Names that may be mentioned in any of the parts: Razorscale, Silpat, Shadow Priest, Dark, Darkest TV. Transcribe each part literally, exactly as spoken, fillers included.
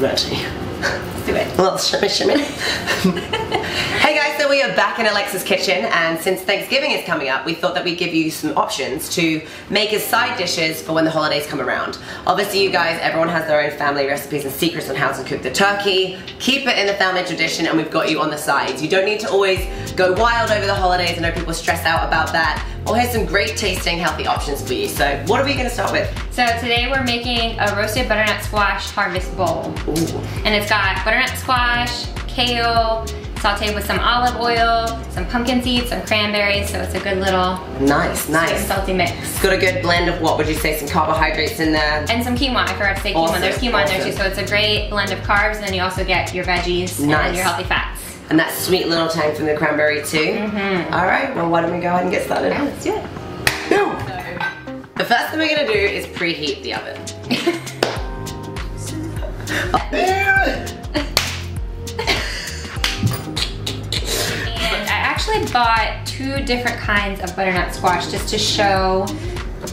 ready. Let's do it. Well, shimmy, shimmy. Hey guys, so we are back in Alexa's kitchen, and since Thanksgiving is coming up, we thought that we'd give you some options to make as side dishes for when the holidays come around. Obviously you guys, everyone has their own family recipes and secrets on how to cook the turkey. Keep it in the family tradition, and we've got you on the sides. You don't need to always go wild over the holidays. I know people stress out about that. Well, here's some great tasting healthy options for you. So what are we gonna start with? So today we're making a roasted butternut squash harvest bowl. Ooh. And it's got butternut squash, kale, sauteed with some olive oil, some pumpkin seeds, some cranberries, so it's a good little nice, nice salty mix. It's got a good blend of, what would you say, some carbohydrates in there? And some quinoa. I forgot to say awesome. quinoa. There's quinoa awesome. in there too, so it's a great blend of carbs, and then you also get your veggies nice. and your healthy fats. And that sweet little tang from the cranberry too. Mm-hmm. All right, well why don't we go ahead and get started? Yeah, let's do it. Go. The first thing we're gonna do is preheat the oven. I bought two different kinds of butternut squash just to show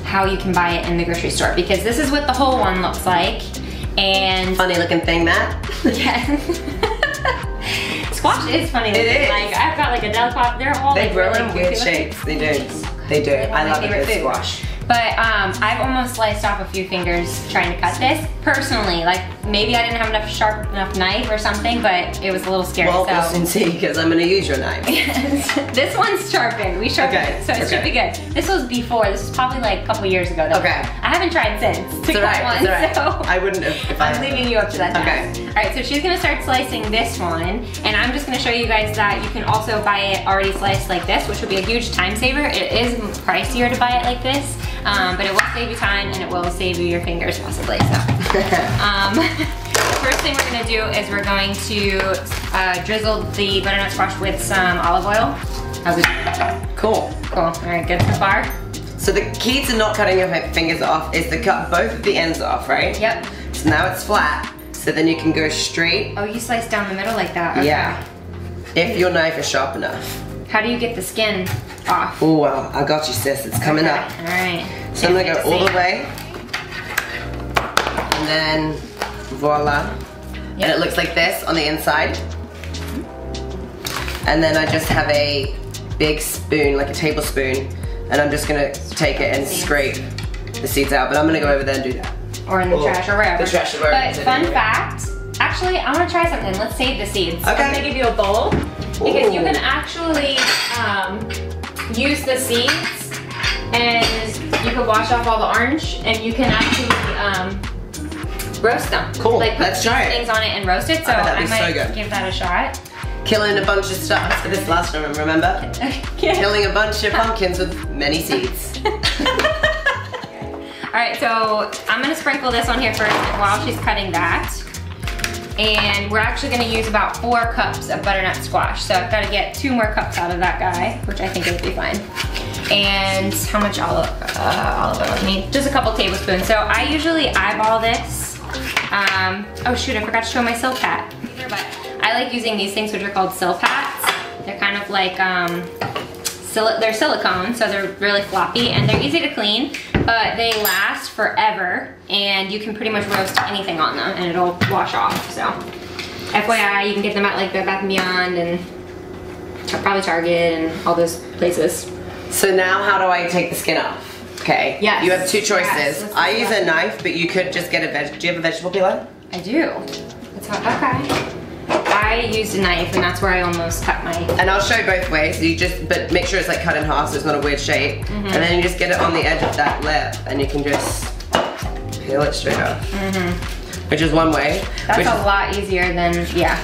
how you can buy it in the grocery store, because this is what the whole one looks like. And funny looking thing that. Yes. Squash is funny looking. It is. Like I've got like a dill pop. They're all they like, grow in weird shapes. They do. So they do. They're I love a good squash. But um, I've almost sliced off a few fingers trying to cut this. Personally, like maybe I didn't have enough sharp enough knife or something, but it was a little scary. Well, we'll soon see, because I'm gonna use your knife. Yes. This one's sharpened. We sharpened okay. it, so it okay. should be good. This was before. This was probably like a couple years ago. Though. Okay. I haven't tried since to cut right. one, right. so I wouldn't have. If I'm I leaving you up to that. Okay. Now. All right. So she's gonna start slicing this one, and I'm just gonna show you guys that you can also buy it already sliced like this, which would be a huge time saver. It is pricier to buy it like this. Um, but it will save you time, and it will save you your fingers possibly, so. um, the first thing we're gonna do is we're going to uh, drizzle the butternut squash with some olive oil. How's it? Cool. Cool, all right, good so far. So the key to not cutting your fingers off is to cut both of the ends off, right? Yep. So now it's flat, so then you can go straight. Oh, you slice down the middle like that, okay. Yeah, if your knife is sharp enough. How do you get the skin off? Oh, well, I got you, sis. It's coming okay. up. All right. So I'm gonna go all the way. And then, voila. Yep. And it looks like this on the inside. And then I just have a big spoon, like a tablespoon, and I'm just gonna take it and scrape the seeds out. But I'm gonna go over there and do that. Or in the oh, trash or wherever. The trash or wherever. But fun fact, actually, I wanna try something. Let's save the seeds. Okay. I'm gonna give you a bowl. Because Ooh. you can actually um, use the seeds, and you can wash off all the orange, and you can actually um, roast them. Cool. Like put some things on it and roast it. So I, I might so give that a shot. Killing a bunch of stuff. So this last one, remember? Yeah. Killing a bunch of pumpkins with many seeds. All right. So I'm gonna sprinkle this on here first while she's cutting that. And we're actually gonna use about four cups of butternut squash. So I've gotta get two more cups out of that guy, which I think would be fine. And how much olive, uh, olive oil do you need? Just a couple tablespoons. So I usually eyeball this. Um, oh shoot, I forgot to show my Silpat. But I like using these things, which are called Silpats. They're kind of like, um, sil they're silicone, so they're really floppy, and they're easy to clean. But they last forever, and you can pretty much roast anything on them, and it'll wash off. So, F Y I, you can get them at like the Bath and Beyond, and probably Target, and all those places. So now, how do I take the skin off? Okay. Yes. You have two choices. Yes, I use that. a knife, but you could just get a veg. Do you have a vegetable peeler? I do. That's how. Okay. I used a knife, and that's where I almost cut my. And I'll show you both ways. You just, but make sure it's like cut in half, so it's not a weird shape. Mm-hmm. And then you just get it on the edge of that lip, and you can just peel it straight off. Mm-hmm. Which is one way. That's a lot easier than yeah.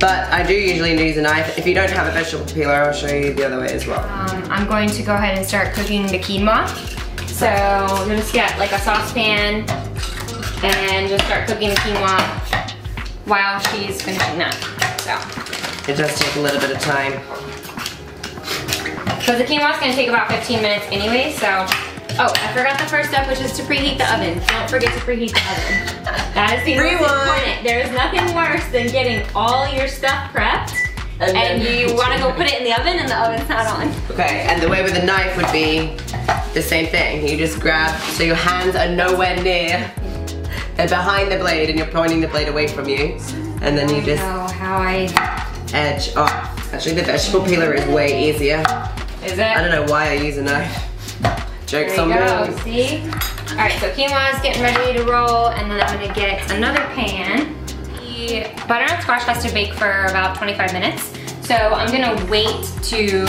But I do usually use a knife. If you don't have a vegetable peeler, I'll show you the other way as well. Um, I'm going to go ahead and start cooking the quinoa. So I'm gonna just get like a saucepan, and just start cooking the quinoa while she's finishing that, so. It does take a little bit of time. So the quinoa's gonna take about fifteen minutes anyway, so. Oh, I forgot the first step, which is to preheat the oven. Don't forget to preheat the oven. That is the most important. There is nothing worse than getting all your stuff prepped, and, and you wanna go put it in the oven, and the oven's not on. Okay, and the way with a knife would be the same thing. You just grab, so your hands are nowhere near and behind the blade, and you're pointing the blade away from you, and then you I just know how I edge off. Actually, the vegetable peeler is way easier. Is it? I don't know why I use a knife. Joke's on me. There you go, see? All right, so quinoa is getting ready to roll, and then I'm gonna get another pan. The butternut squash has to bake for about twenty-five minutes, so I'm gonna wait to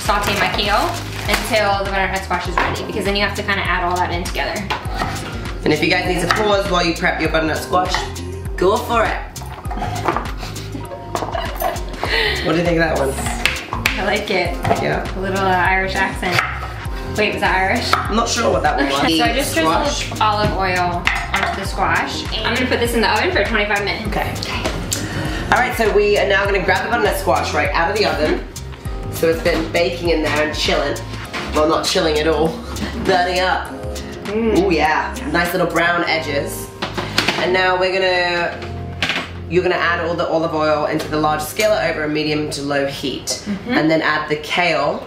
saute my kale until the butternut squash is ready, because then you have to kind of add all that in together. And if you guys need to pause while you prep your butternut squash, go for it. What do you think of that one? I like it. Yeah. A little uh, Irish accent. Wait, was that Irish? I'm not sure what that one was. So I just drizzled olive oil onto the squash. And I'm gonna put this in the oven for twenty-five minutes. Okay. Okay. All right, so we are now gonna grab the butternut squash right out of the oven. So it's been baking in there and chilling. Well, not chilling at all. Burning up. Mm. Oh yeah, nice little brown edges. And now we're gonna, you're gonna add all the olive oil into the large skillet over a medium to low heat. Mm-hmm. And then add the kale,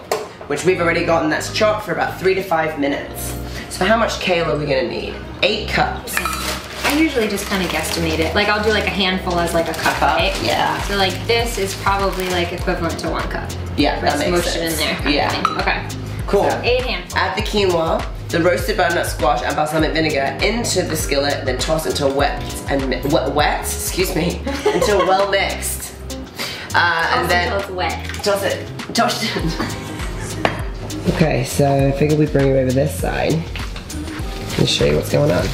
which we've already gotten that's chopped for about three to five minutes. So how much kale are we gonna need? Eight cups. I usually just kind of guesstimate it. Like I'll do like a handful as like a cup, right? Yeah. So like this is probably like equivalent to one cup. Yeah, that makes sense. Smoosh it in there. Yeah. Okay. Cool. So eight handfuls. Add the quinoa, the roasted butternut squash, and balsamic vinegar into the skillet, then toss until wet and mi wet, wet. Excuse me. Until well mixed. Uh, and then toss until it's wet. Toss it. Toss it. Okay, so I figure we bring you over this side and show you what's going on.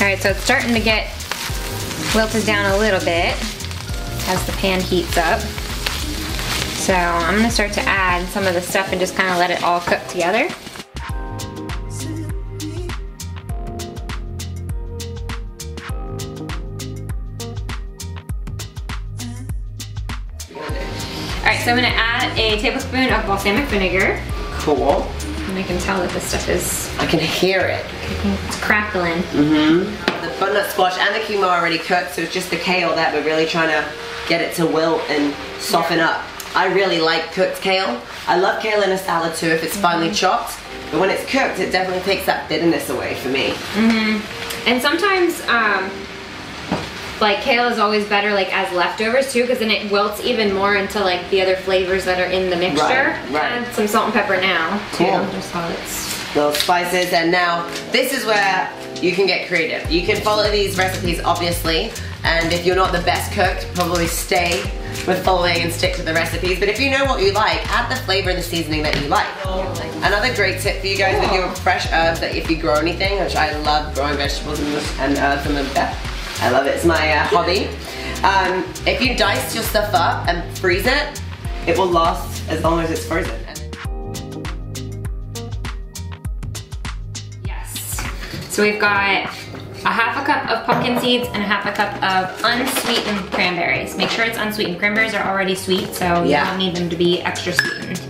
All right, so it's starting to get wilted down a little bit as the pan heats up. So I'm gonna start to add some of the stuff and just kind of let it all cook together. All right, so I'm gonna add a tablespoon of balsamic vinegar. Cool. And I can tell that this stuff is... I can hear it. It's crackling. Mm-hmm. The butternut squash and the quinoa are already cooked, so it's just the kale that we're really trying to get it to wilt and soften yeah. up. I really like cooked kale. I love kale in a salad too if it's mm-hmm. finely chopped, but when it's cooked, it definitely takes that bitterness away for me. Mm-hmm. And sometimes, um, like kale is always better like as leftovers too, because then it wilts even more into like the other flavors that are in the mixture. Right, right. Add some salt and pepper now too. Cool. Just how it's little spices, and now this is where you can get creative. You can follow these recipes obviously, and if you're not the best cook, probably stay with following and stick to the recipes, but if you know what you like, add the flavor and the seasoning that you like. Another great tip for you guys with your fresh herbs, that if you grow anything, which I love growing vegetables and herbs and stuff, I love it, it's my uh, hobby. Um, if you dice your stuff up and freeze it, it will last as long as it's frozen. So we've got a half a cup of pumpkin seeds and a half a cup of unsweetened cranberries. Make sure it's unsweetened. Cranberries are already sweet, so yeah. you don't need them to be extra sweetened.